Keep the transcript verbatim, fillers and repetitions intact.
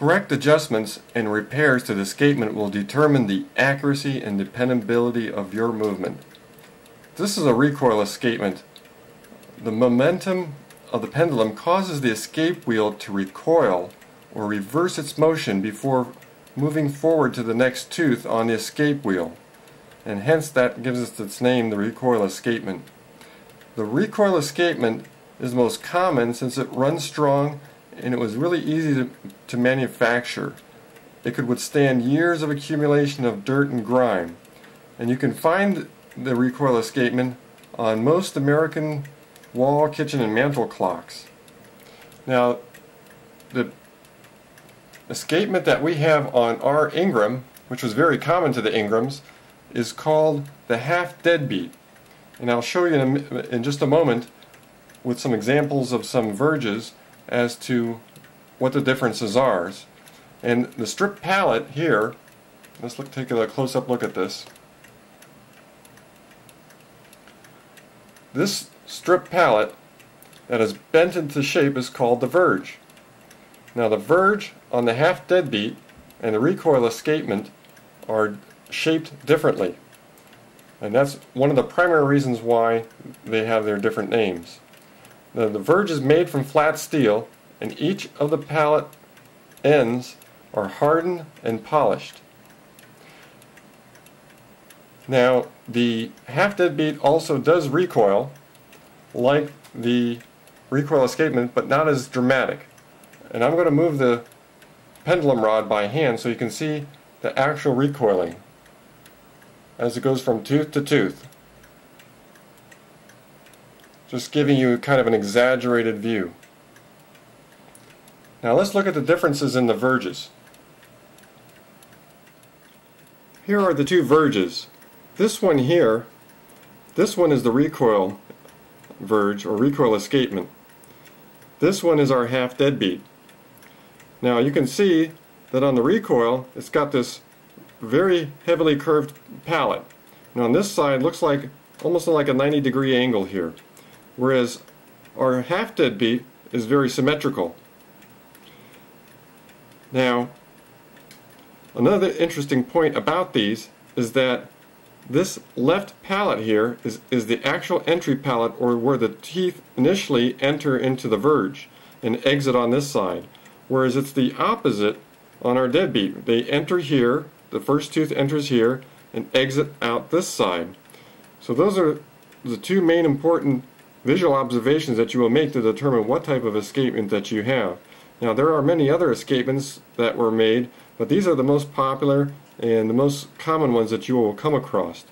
Correct adjustments and repairs to the escapement will determine the accuracy and dependability of your movement. This is a recoil escapement. The momentum of the pendulum causes the escape wheel to recoil or reverse its motion before moving forward to the next tooth on the escape wheel, and hence that gives us its name, the recoil escapement. The recoil escapement is most common since it runs strong and it was really easy to, to manufacture. It could withstand years of accumulation of dirt and grime. And you can find the recoil escapement on most American wall, kitchen, and mantel clocks. Now, the escapement that we have on our Ingram, which was very common to the Ingrams, is called the half deadbeat. And I'll show you in, a, in just a moment with some examples of some verges as to what the differences are. And the strip pallet here, let's look, take a close-up look at this. This strip pallet that is bent into shape is called the verge. Now the verge on the half deadbeat and the recoil escapement are shaped differently. And that's one of the primary reasons why they have their different names. Now, the verge is made from flat steel, and each of the pallet ends are hardened and polished. Now, the half deadbeat also does recoil, like the recoil escapement, but not as dramatic. And I'm going to move the pendulum rod by hand so you can see the actual recoiling as it goes from tooth to tooth. Just giving you kind of an exaggerated view. Now let's look at the differences in the verges. Here are the two verges. This one here, this one is the recoil verge or recoil escapement. This one is our half deadbeat. Now you can see that on the recoil it's got this very heavily curved pallet. Now on this side looks like almost like a ninety degree angle here, whereas our half deadbeat is very symmetrical. Now, another interesting point about these is that this left pallet here is, is the actual entry pallet, or where the teeth initially enter into the verge and exit on this side, whereas it's the opposite on our deadbeat. They enter here, the first tooth enters here, and exit out this side. So those are the two main important visual observations that you will make to determine what type of escapement that you have. Now there are many other escapements that were made, but these are the most popular and the most common ones that you will come across.